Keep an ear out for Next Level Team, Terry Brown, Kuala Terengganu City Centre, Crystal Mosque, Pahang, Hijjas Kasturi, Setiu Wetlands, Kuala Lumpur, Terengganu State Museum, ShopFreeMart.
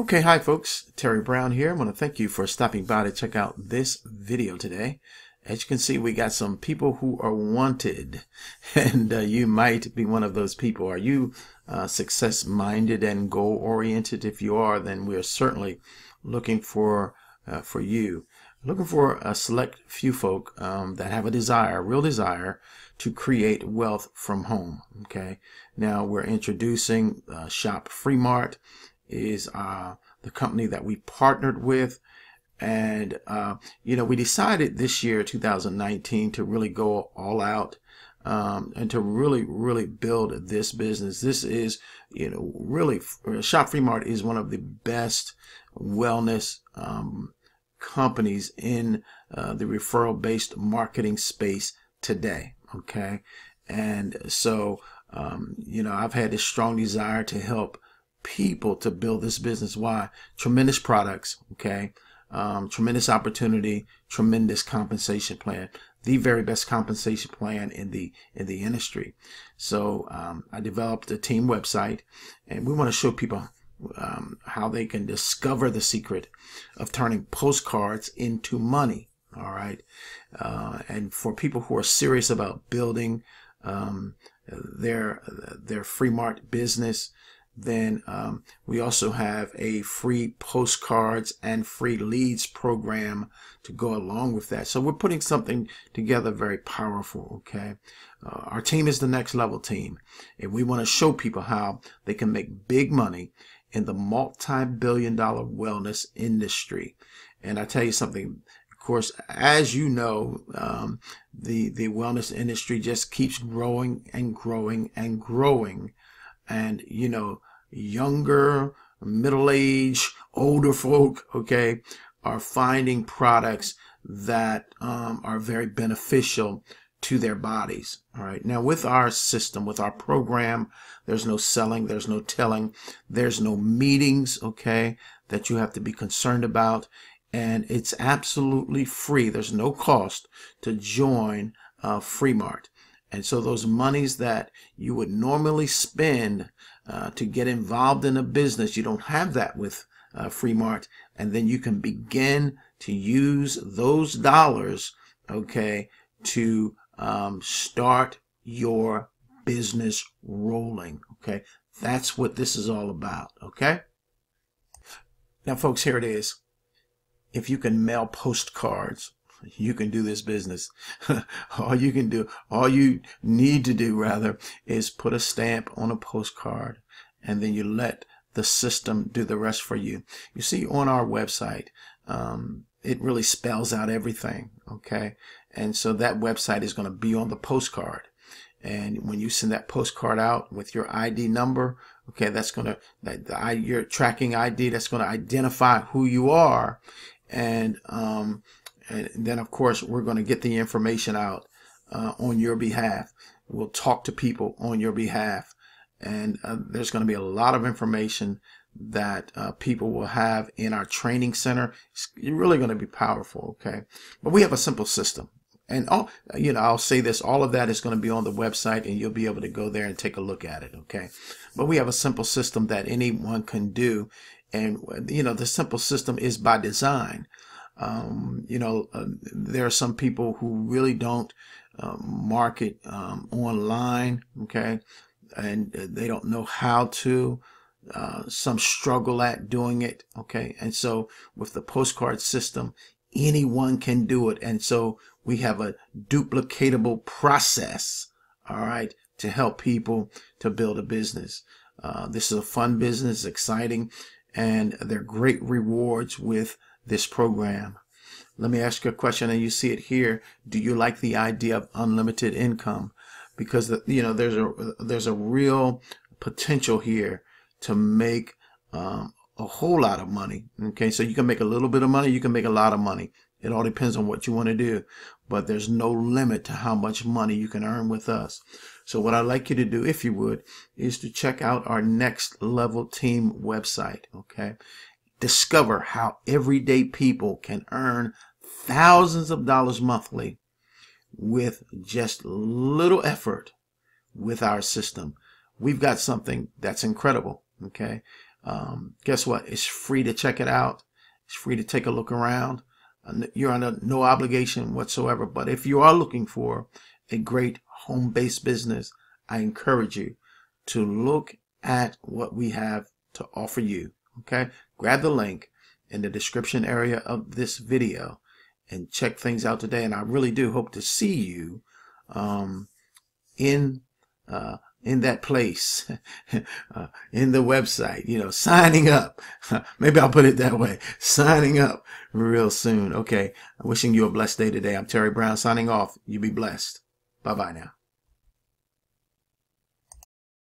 Okay, hi folks, Terry Brown here. I want to thank you for stopping by to check out this video today. As you can see, we got some people who are wanted, and you might be one of those people. Are you success-minded and goal-oriented? If you are, then we are certainly looking for you. Looking for a select few folk that have a desire, real desire, to create wealth from home. Okay, now we're introducing ShopFreeMart is the company that we partnered with. And, you know, we decided this year, 2019, to really go all out and to really build this business. This is, you know, really, ShopFreeMart is one of the best wellness companies in the referral-based marketing space today, okay? And so, you know, I've had this strong desire to help people to build this business. Why? Tremendous products, okay? Tremendous opportunity, tremendous compensation plan, the very best compensation plan in the industry. So I developed a team website, and we want to show people how they can discover the secret of turning postcards into money. All right, and for people who are serious about building their FreeMart business, then we also have a free postcards and free leads program to go along with that. So we're putting something together very powerful, okay? Our team is the next level team, and we want to show people how they can make big money in the multi-billion-dollar wellness industry. And I tell you something, of course, as you know, the wellness industry just keeps growing and growing and growing. And, you know, younger, middle-aged, older folk, okay, are finding products that are very beneficial to their bodies. All right. Now, with our system, with our program, there's no selling, there's no telling, there's no meetings, okay, that you have to be concerned about. And it's absolutely free. There's no cost to join FreeMart. And so those monies that you would normally spend to get involved in a business, you don't have that with FreeMart. And then you can begin to use those dollars, okay, to start your business rolling, okay? That's what this is all about, okay? Now, folks, here it is. If you can mail postcards, you can do this business. All you need to do, rather, is put a stamp on a postcard, and then you let the system do the rest for you. You see, on our website, it really spells out everything, okay? And so that website is going to be on the postcard. And when you send that postcard out with your ID number, okay, that's going to, your tracking ID, that's going to identify who you are. And then, of course, we're going to get the information out on your behalf. We'll talk to people on your behalf. And there's going to be a lot of information that people will have in our training center. It's really going to be powerful, okay? But we have a simple system. And, all, you know, I'll say this, all of that is going to be on the website, and you'll be able to go there and take a look at it, okay? But we have a simple system that anyone can do. And, you know, the simple system is by design. You know, there are some people who really don't market online, okay, and they don't know how to. Some struggle at doing it, okay, and so with the postcard system, anyone can do it, and so we have a duplicatable process, all right, to help people to build a business. This is a fun business, exciting, and there are great rewards with this program. Let me ask you a question, and you see it here. Do you like the idea of unlimited income? Because you know, there's a real potential here to make a whole lot of money. Okay, so you can make a little bit of money, you can make a lot of money. It all depends on what you want to do, but there's no limit to how much money you can earn with us. So what I'd like you to do, if you would, is to check out our Next Level Team website, okay? Discover how everyday people can earn thousands of dollars monthly with just little effort with our system. We've got something that's incredible, okay? Guess what? It's free to check it out. It's free to take a look around. You're under no obligation whatsoever. But if you are looking for a great home-based business, I encourage you to look at what we have to offer you. Okay? Grab the link in the description area of this video and check things out today. And I really do hope to see you in that place, in the website, you know, signing up. Maybe I'll put it that way, signing up real soon. Okay, I'm wishing you a blessed day today. I'm Terry Brown signing off. You be blessed. Bye-bye now.